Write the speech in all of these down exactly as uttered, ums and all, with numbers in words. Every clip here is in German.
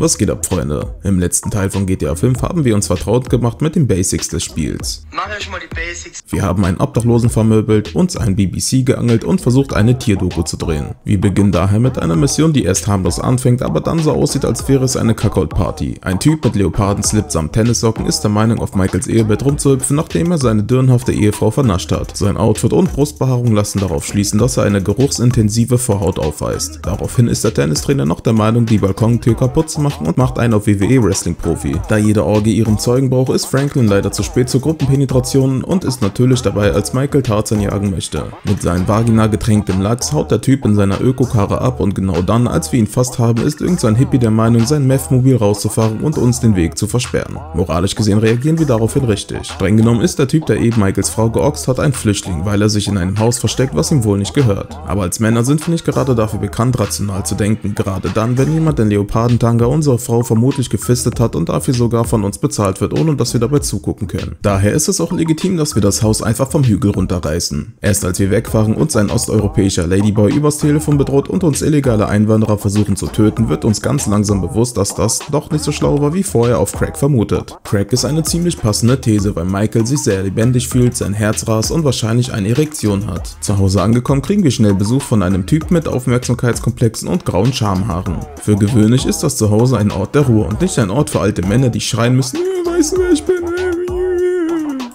Was geht ab, Freunde? Im letzten Teil von GTA fünf haben wir uns vertraut gemacht mit den Basics des Spiels. Mach euch mal die Basics. Wir haben einen Obdachlosen vermöbelt, uns einen B B C geangelt und versucht, eine Tierdoku zu drehen. Wir beginnen daher mit einer Mission, die erst harmlos anfängt, aber dann so aussieht, als wäre es eine Kackold-Party. Ein Typ mit Leopardenslips samt Tennissocken ist der Meinung, auf Michaels Ehebett rumzuhüpfen, nachdem er seine dirnhafte Ehefrau vernascht hat. Sein Outfit und Brustbehaarung lassen darauf schließen, dass er eine geruchsintensive Vorhaut aufweist. Daraufhin ist der Tennistrainer noch der Meinung, die Balkontür kaputt zu machen und macht einen auf W W E-Wrestling-Profi. Da jede Orgie ihren Zeugen braucht, ist Franklin leider zu spät zur Gruppenpenetration und ist natürlich dabei, als Michael Tarzan jagen möchte. Mit seinem Vagina getränktem Lachs haut der Typ in seiner Öko-Karre ab und genau dann, als wir ihn fast haben, ist irgendein Hippie der Meinung, sein Meth-Mobil rauszufahren und uns den Weg zu versperren. Moralisch gesehen reagieren wir daraufhin richtig. Streng genommen ist der Typ, der eben Michaels Frau geoxt hat, ein Flüchtling, weil er sich in einem Haus versteckt, was ihm wohl nicht gehört. Aber als Männer sind wir nicht gerade dafür bekannt, rational zu denken, gerade dann, wenn jemand den Leopardentanga unsere Frau vermutlich gefistet hat und dafür sogar von uns bezahlt wird, ohne dass wir dabei zugucken können. Daher ist es auch legitim, dass wir das Haus einfach vom Hügel runterreißen. Erst als wir wegfahren, uns ein osteuropäischer Ladyboy übers Telefon bedroht und uns illegale Einwanderer versuchen zu töten, wird uns ganz langsam bewusst, dass das doch nicht so schlau war, wie vorher auf Crack vermutet. Crack ist eine ziemlich passende These, weil Michael sich sehr lebendig fühlt, sein Herz rast und wahrscheinlich eine Erektion hat. Zu Hause angekommen, kriegen wir schnell Besuch von einem Typ mit Aufmerksamkeitskomplexen und grauen Schamhaaren. Für gewöhnlich ist das zu Hause ein Ort der Ruhe und nicht ein Ort für alte Männer, die schreien müssen, weißt du, wer ich bin?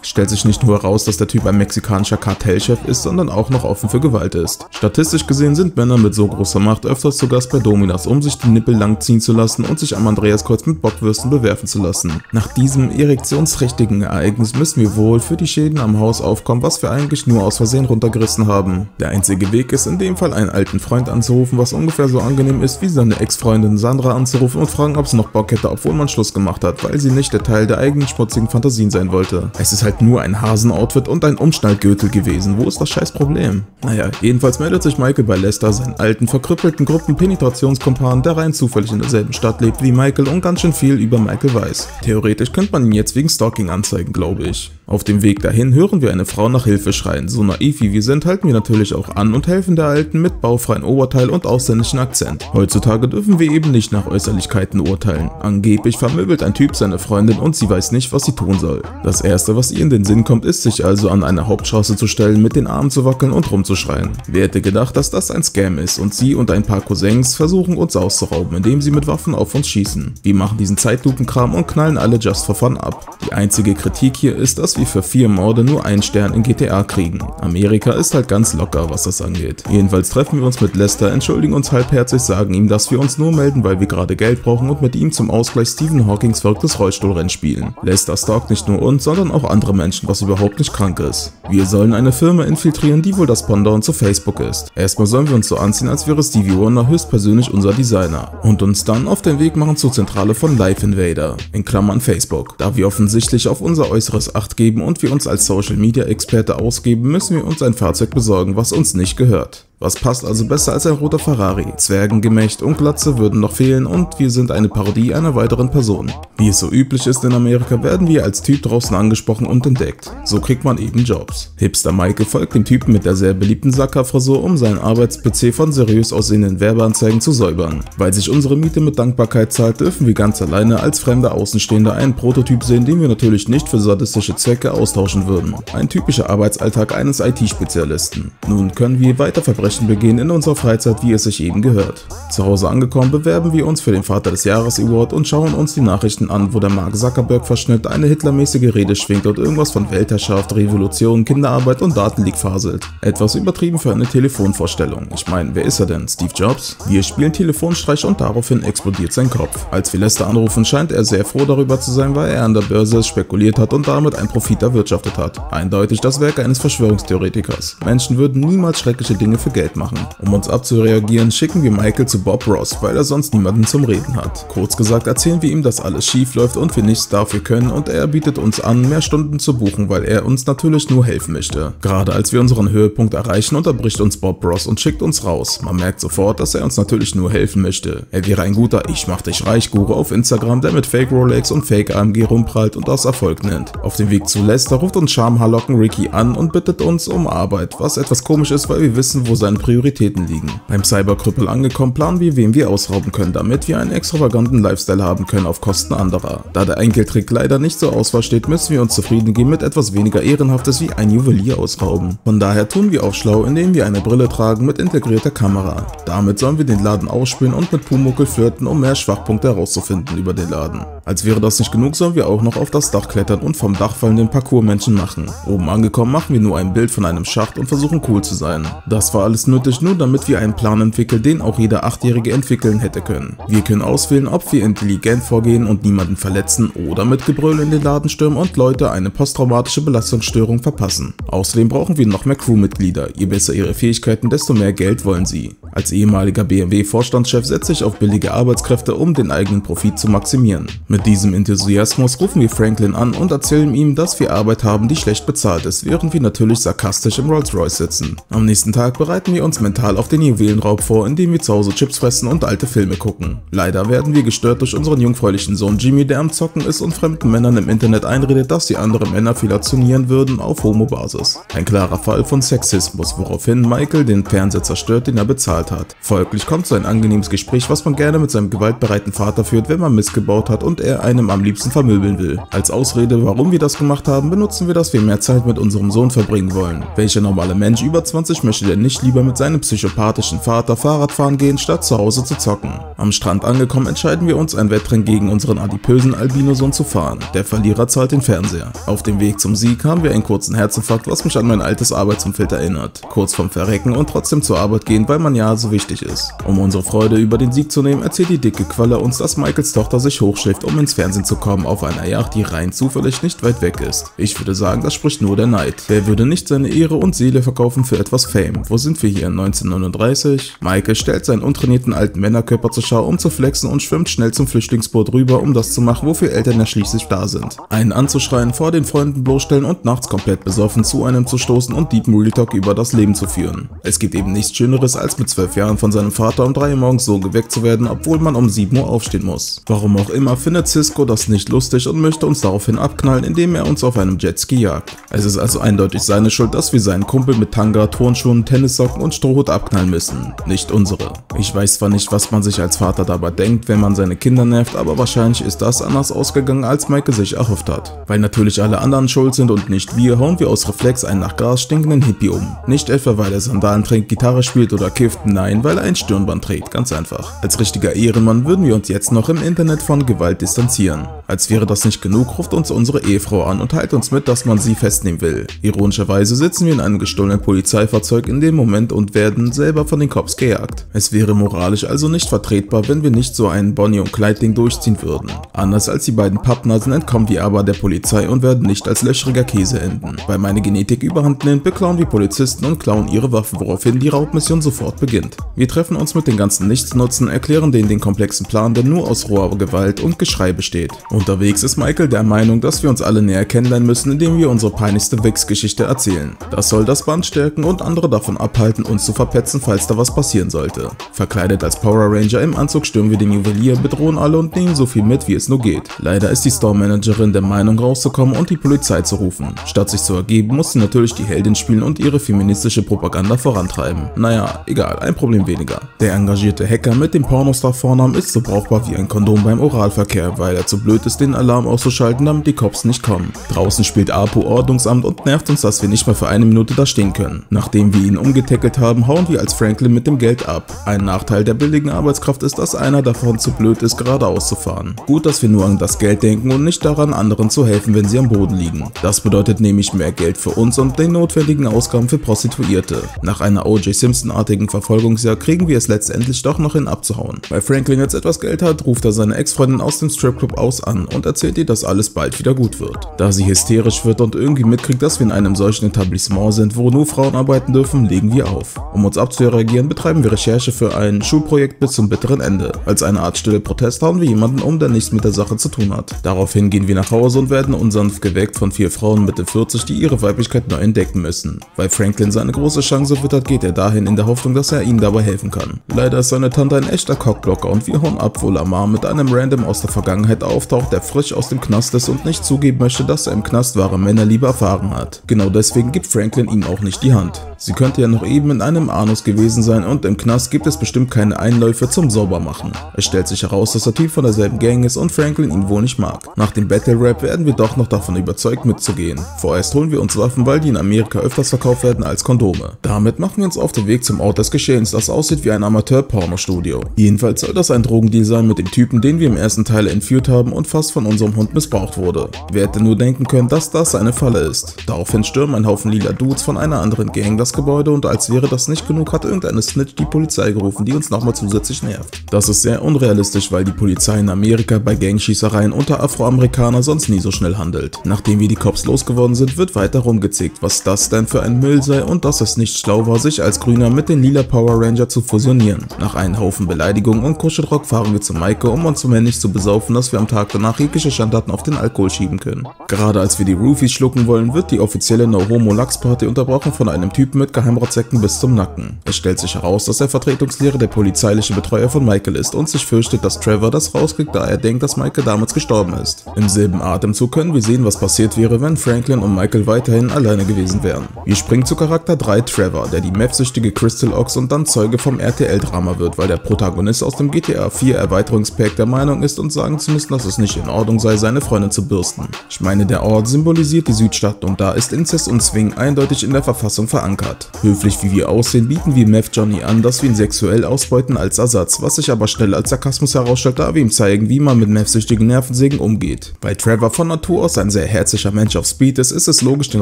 Stellt sich nicht nur heraus, dass der Typ ein mexikanischer Kartellchef ist, sondern auch noch offen für Gewalt ist. Statistisch gesehen sind Männer mit so großer Macht öfters zu Gast bei Dominas, um sich die Nippel lang ziehen zu lassen und sich am Andreaskreuz mit Bockwürsten bewerfen zu lassen. Nach diesem erektionsträchtigen Ereignis müssen wir wohl für die Schäden am Haus aufkommen, was wir eigentlich nur aus Versehen runtergerissen haben. Der einzige Weg ist in dem Fall, einen alten Freund anzurufen, was ungefähr so angenehm ist, wie seine Ex-Freundin Sandra anzurufen und fragen, ob sie noch Bock hätte, obwohl man Schluss gemacht hat, weil sie nicht der Teil der eigenen schmutzigen Fantasien sein wollte. Es ist halt nur ein Hasenoutfit und ein Umschnallgürtel gewesen. Wo ist das scheiß Problem? Naja, jedenfalls meldet sich Michael bei Lester, seinen alten, verkrüppelten Gruppenpenetrationskumpan, der rein zufällig in derselben Stadt lebt wie Michael und ganz schön viel über Michael weiß. Theoretisch könnte man ihn jetzt wegen Stalking anzeigen, glaube ich. Auf dem Weg dahin hören wir eine Frau nach Hilfe schreien. So naiv wie wir sind, halten wir natürlich auch an und helfen der Alten mit baufreien Oberteil und ausländischen Akzent. Heutzutage dürfen wir eben nicht nach Äußerlichkeiten urteilen. Angeblich vermöbelt ein Typ seine Freundin und sie weiß nicht, was sie tun soll. Das erste, was ihr in den Sinn kommt, ist, sich also an eine Hauptstraße zu stellen, mit den Armen zu wackeln und rumzuschreien. Wer hätte gedacht, dass das ein Scam ist und sie und ein paar Cousins versuchen, uns auszurauben, indem sie mit Waffen auf uns schießen. Wir machen diesen Zeitlupenkram und knallen alle just for fun ab. Die einzige Kritik hier ist, dass wir für vier Morde nur einen Stern in G T A kriegen. Amerika ist halt ganz locker, was das angeht. Jedenfalls treffen wir uns mit Lester, entschuldigen uns halbherzig, sagen ihm, dass wir uns nur melden, weil wir gerade Geld brauchen und mit ihm zum Ausgleich Stephen Hawkings verrücktes Rollstuhlrennen spielen. Lester stalkt nicht nur uns, sondern auch andere Menschen, was überhaupt nicht krank ist. Wir sollen eine Firma infiltrieren, die wohl das Pendant zu Facebook ist. Erstmal sollen wir uns so anziehen, als wäre Stevie Wonder höchstpersönlich unser Designer und uns dann auf den Weg machen zur Zentrale von Life Invader, in Klammern Facebook. Da wir offensichtlich auf unser äußeres Acht geben und wir uns als Social Media Experte ausgeben, müssen wir uns ein Fahrzeug besorgen, was uns nicht gehört. Was passt also besser als ein roter Ferrari? Zwergengemächt und Glatze würden noch fehlen und wir sind eine Parodie einer weiteren Person. Wie es so üblich ist in Amerika, werden wir als Typ draußen angesprochen und entdeckt. So kriegt man eben Jobs. Hipster Michael folgt dem Typen mit der sehr beliebten Sacker-Frisur, um seinen Arbeits-P C von seriös aussehenden Werbeanzeigen zu säubern. Weil sich unsere Miete mit Dankbarkeit zahlt, dürfen wir ganz alleine als fremder Außenstehender einen Prototyp sehen, den wir natürlich nicht für sadistische Zwecke austauschen würden. Ein typischer Arbeitsalltag eines I T-Spezialisten. Nun können wir weiter verbrechen. Begehen in unserer Freizeit, wie es sich eben gehört. Zu Hause angekommen, bewerben wir uns für den Vater des Jahres Award und schauen uns die Nachrichten an, wo der Mark Zuckerberg verschnippt, eine hitlermäßige Rede schwingt und irgendwas von Weltherrschaft, Revolution, Kinderarbeit und Datenleak faselt. Etwas übertrieben für eine Telefonvorstellung. Ich meine, wer ist er denn? Steve Jobs? Wir spielen Telefonstreich und daraufhin explodiert sein Kopf. Als wir Lester anrufen, scheint er sehr froh darüber zu sein, weil er an der Börse spekuliert hat und damit einen Profit erwirtschaftet hat. Eindeutig das Werk eines Verschwörungstheoretikers. Menschen würden niemals schreckliche Dinge für Geld machen. Um uns abzureagieren, schicken wir Michael zu Bob Ross, weil er sonst niemanden zum Reden hat. Kurz gesagt erzählen wir ihm, dass alles schief läuft und wir nichts dafür können und er bietet uns an, mehr Stunden zu buchen, weil er uns natürlich nur helfen möchte. Gerade als wir unseren Höhepunkt erreichen, unterbricht uns Bob Ross und schickt uns raus. Man merkt sofort, dass er uns natürlich nur helfen möchte. Er wäre ein guter Ich-mach-dich-reich-Guru auf Instagram, der mit Fake Rolex und Fake A M G rumprallt und das Erfolg nennt. Auf dem Weg zu Lester ruft uns Schamhaarlocken Ricky an und bittet uns um Arbeit, was etwas komisch ist, weil wir wissen, wo seine Prioritäten liegen. Beim Cyberkrüppel angekommen, planen wir, wem wir ausrauben können, damit wir einen extravaganten Lifestyle haben können auf Kosten anderer. Da der Enkeltrick leider nicht zur Auswahl steht, müssen wir uns zufrieden geben mit etwas weniger Ehrenhaftes wie ein Juwelier ausrauben. Von daher tun wir auch schlau, indem wir eine Brille tragen mit integrierter Kamera. Damit sollen wir den Laden ausspielen und mit Pumuckl flirten, um mehr Schwachpunkte herauszufinden über den Laden. Als wäre das nicht genug, sollen wir auch noch auf das Dach klettern und vom Dach fallenden Parkour-Menschen machen. Oben angekommen machen wir nur ein Bild von einem Schacht und versuchen cool zu sein. Das war alles nötig, nur damit wir einen Plan entwickeln, den auch jeder Achtjährige entwickeln hätte können. Wir können auswählen, ob wir intelligent vorgehen und niemanden verletzen oder mit Gebrüll in den Laden stürmen und Leute eine posttraumatische Belastungsstörung verpassen. Außerdem brauchen wir noch mehr Crewmitglieder. Je besser ihre Fähigkeiten, desto mehr Geld wollen sie. Als ehemaliger B M W-Vorstandschef setze ich auf billige Arbeitskräfte, um den eigenen Profit zu maximieren. Mit diesem Enthusiasmus rufen wir Franklin an und erzählen ihm, dass wir Arbeit haben, die schlecht bezahlt ist, während wir natürlich sarkastisch im Rolls Royce sitzen. Am nächsten Tag bereiten wir uns mental auf den Juwelenraub vor, indem wir zu Hause Chips fressen und alte Filme gucken. Leider werden wir gestört durch unseren jungfräulichen Sohn Jimmy, der am Zocken ist und fremden Männern im Internet einredet, dass sie andere Männer fellationieren würden auf Homo-Basis. Ein klarer Fall von Sexismus, woraufhin Michael den Fernseher zerstört, den er bezahlt hat. Folglich kommt so ein angenehmes Gespräch, was man gerne mit seinem gewaltbereiten Vater führt, wenn man missgebaut hat und er einem am liebsten vermöbeln will. Als Ausrede, warum wir das gemacht haben, benutzen wir, dass wir mehr Zeit mit unserem Sohn verbringen wollen. Welcher normale Mensch über zwanzig möchte denn nicht lieber mit seinem psychopathischen Vater Fahrradfahren gehen, statt zu Hause zu zocken? Am Strand angekommen, entscheiden wir uns, ein Wettrennen gegen unseren adipösen Albinosohn zu fahren. Der Verlierer zahlt den Fernseher. Auf dem Weg zum Sieg haben wir einen kurzen Herzinfarkt, was mich an mein altes Arbeitsumfeld erinnert. Kurz vorm Verrecken und trotzdem zur Arbeit gehen, weil man ja so wichtig ist. Um unsere Freude über den Sieg zu nehmen, erzählt die dicke Qualle uns, dass Michaels Tochter sich hochschläft, um ins Fernsehen zu kommen, auf einer Yacht, die rein zufällig nicht weit weg ist. Ich würde sagen, das spricht nur der Neid. Wer würde nicht seine Ehre und Seele verkaufen für etwas Fame? Wo sind wir hier in neunzehnhundertneununddreißig? Michael stellt seinen untrainierten alten Männerkörper zur Schau, um zu flexen, und schwimmt schnell zum Flüchtlingsboot rüber, um das zu machen, wofür Eltern ja schließlich da sind. Einen anzuschreien, vor den Freunden bloßstellen und nachts komplett besoffen zu einem zu stoßen und Deep Moody Talk über das Leben zu führen. Es gibt eben nichts Schöneres, als mit zwölf Jahren von seinem Vater um drei Uhr morgens so geweckt zu werden, obwohl man um sieben Uhr aufstehen muss. Warum auch immer findet Cisco das nicht lustig und möchte uns daraufhin abknallen, indem er uns auf einem Jetski jagt. Es ist also eindeutig seine Schuld, dass wir seinen Kumpel mit Tanga, Turnschuhen, Tennissocken und Strohhut abknallen müssen, nicht unsere. Ich weiß zwar nicht, was man sich als Vater dabei denkt, wenn man seine Kinder nervt, aber wahrscheinlich ist das anders ausgegangen, als Michael sich erhofft hat. Weil natürlich alle anderen schuld sind und nicht wir, hauen wir aus Reflex einen nach Gras stinkenden Hippie um. Nicht etwa, weil er Sandalen trägt, Gitarre spielt oder kifft, nein, weil er ein Stirnband trägt, ganz einfach. Als richtiger Ehrenmann würden wir uns jetzt noch im Internet von Gewalt distanzieren. Als wäre das nicht genug, ruft uns unsere Ehefrau an und teilt uns mit, dass man sie festnehmen will. Ironischerweise sitzen wir in einem gestohlenen Polizeifahrzeug in dem Moment und werden selber von den Cops gejagt. Es wäre moralisch also nicht vertretbar, wenn wir nicht so einen Bonnie und Clyde-Ding durchziehen würden. Anders als die beiden Pappnasen entkommen wir aber der Polizei und werden nicht als löchriger Käse enden. Weil meine Genetik überhand nimmt, beklauen wir Polizisten und klauen ihre Waffen, woraufhin die Raubmission sofort beginnt. Wir treffen uns mit den ganzen Nichtsnutzen, erklären denen den komplexen Plan, der nur aus roher Gewalt und Geschrei besteht. Unterwegs ist Michael der Meinung, dass wir uns alle näher kennenlernen müssen, indem wir unsere peinlichste Wichs-Geschichte erzählen. Das soll das Band stärken und andere davon abhalten, uns zu verpetzen, falls da was passieren sollte. Verkleidet als Power Ranger im Anzug stürmen wir den Juwelier, bedrohen alle und nehmen so viel mit, wie es nur geht. Leider ist die Store-Managerin der Meinung, rauszukommen und die Polizei zu rufen. Statt sich zu ergeben, muss sie natürlich die Heldin spielen und ihre feministische Propaganda vorantreiben. Naja, egal, ein Problem weniger. Der engagierte Hacker mit dem Pornostar-Vornamen ist so brauchbar wie ein Kondom beim Oralverkehr, weil er zu blöd ist, den Alarm auszuschalten, damit die Cops nicht kommen. Draußen spielt Apo Ordnungsamt und nervt uns, dass wir nicht mehr für eine Minute da stehen können. Nachdem wir ihn umgetackelt haben, hauen wir als Franklin mit dem Geld ab. Ein Nachteil der billigen Arbeitskraft ist, dass einer davon zu blöd ist, geradeaus zu fahren. Gut, dass wir nur an das Geld denken und nicht daran, anderen zu helfen, wenn sie am Boden liegen. Das bedeutet nämlich mehr Geld für uns und den notwendigen Ausgaben für Prostituierte. Nach einer O J Simpson-artigen Verfolgungsjagd kriegen wir es letztendlich doch noch hin abzuhauen. Weil Franklin jetzt etwas Geld hat, ruft er seine Ex-Freundin aus dem Stripclub aus an und erzählt ihr, dass alles bald wieder gut wird. Da sie hysterisch wird und irgendwie mitkriegt, dass wir in einem solchen Etablissement sind, wo nur Frauen arbeiten dürfen, legen wir auf. Um uns abzureagieren, betreiben wir Recherche für ein Schulprojekt bis zum bitteren Ende. Als eine Art stille Protest hauen wir jemanden um, der nichts mit der Sache zu tun hat. Daraufhin gehen wir nach Hause und werden unsanft geweckt von vier Frauen Mitte vierzig, die ihre Weiblichkeit neu entdecken müssen. Weil Franklin seine große Chance wittert, geht er dahin in der Hoffnung, dass er ihnen dabei helfen kann. Leider ist seine Tante ein echter Cockblocker und wir hauen ab, wo Lamar mit einem Random aus der Vergangenheit auftaucht, der frisch aus dem Knast ist und nicht zugeben möchte, dass er im Knast wahre Männerliebe erfahren hat. Genau deswegen gibt Franklin ihm auch nicht die Hand. Sie könnte ja noch eben in einem Anus gewesen sein und im Knast gibt es bestimmt keine Einläufe zum Saubermachen. Es stellt sich heraus, dass der Typ von derselben Gang ist und Franklin ihn wohl nicht mag. Nach dem Battle Rap werden wir doch noch davon überzeugt mitzugehen. Vorerst holen wir uns Waffen, weil die in Amerika öfters verkauft werden als Kondome. Damit machen wir uns auf den Weg zum Ort des Geschehens, das aussieht wie ein Amateur-Pornostudio. Jedenfalls soll das ein Drogendeal sein mit dem Typen, den wir im ersten Teil entführt haben und fast von unserem Hund missbraucht wurde. Wer hätte nur denken können, dass das eine Falle ist. Daraufhin stürmen ein Haufen lila Dudes von einer anderen Gang das Gebäude und als wäre das nicht genug, hat irgendeine Snitch die Polizei gerufen, die uns nochmal zusätzlich nervt. Das ist sehr unrealistisch, weil die Polizei in Amerika bei Gangschießereien unter Afroamerikanern sonst nie so schnell handelt. Nachdem wir die Cops losgeworden sind, wird weiter rumgezickt, was das denn für ein Müll sei und dass es nicht schlau war, sich als Grüner mit den lila Power Ranger zu fusionieren. Nach einem Haufen Beleidigungen und Kuschelrock fahren wir zu Maike, um uns männlich zu besaufen, dass wir am Tag danach jegliche Standarten auf den Alkohol schieben können. Gerade als wir die Roofies schlucken wollen, wird die offizielle No-Homo-Lachs-Party unterbrochen von einem Typen mit Geheimratsäcken bis zum Nacken. Es stellt sich heraus, dass der Vertretungslehrer der polizeiliche Betreuer von Michael ist und sich fürchtet, dass Trevor das rauskriegt, da er denkt, dass Michael damals gestorben ist. Im selben Atemzug können wir sehen, was passiert wäre, wenn Franklin und Michael weiterhin alleine gewesen wären. Wir springen zu Charakter drei Trevor, der die mapsüchtige Crystal Ox und dann Zeuge vom R T L-Drama wird, weil der Protagonist aus dem G T A vier Erweiterungspack der Meinung ist und sagen zu müssen, dass es nicht in Ordnung sei, seine Freundin zu bürsten. Ich meine, der Ort symbolisiert die Südstadt und da ist Inzest und Swing eindeutig in der Verfassung verankert. Höflich wie wir aussehen, bieten wir Meth Johnny an, dass wir ihn sexuell ausbeuten als Ersatz, was sich aber schnell als Sarkasmus herausstellt, da wir ihm zeigen, wie man mit meth-süchtigen Nervensägen umgeht. Weil Trevor von Natur aus ein sehr herzlicher Mensch auf Speed ist, ist es logisch, den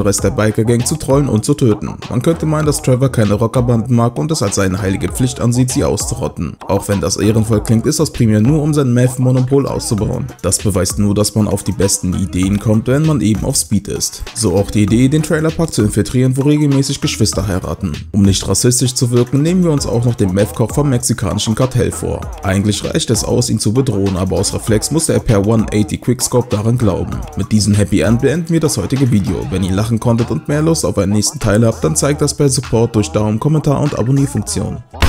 Rest der Biker-Gang zu trollen und zu töten. Man könnte meinen, dass Trevor keine Rockerbanden mag und es als seine heilige Pflicht ansieht, sie auszurotten. Auch wenn das ehrenvoll klingt, ist das primär nur, um sein Meth-Monopol auszubauen. Das beweist nur, dass man auf die besten Ideen kommt, wenn man eben auf Speed ist. So auch die Idee, den Trailerpark zu infiltrieren, wo regelmäßig Geschwister heiraten. Um nicht rassistisch zu wirken, nehmen wir uns auch noch den Meth-Kopf vom mexikanischen Kartell vor. Eigentlich reicht es aus, ihn zu bedrohen, aber aus Reflex musste er per hundertachtzig Quickscope daran glauben. Mit diesem Happy End beenden wir das heutige Video. Wenn ihr lachen konntet und mehr Lust auf einen nächsten Teil habt, dann zeigt das per Support durch Daumen, Kommentar und Abonnierfunktion.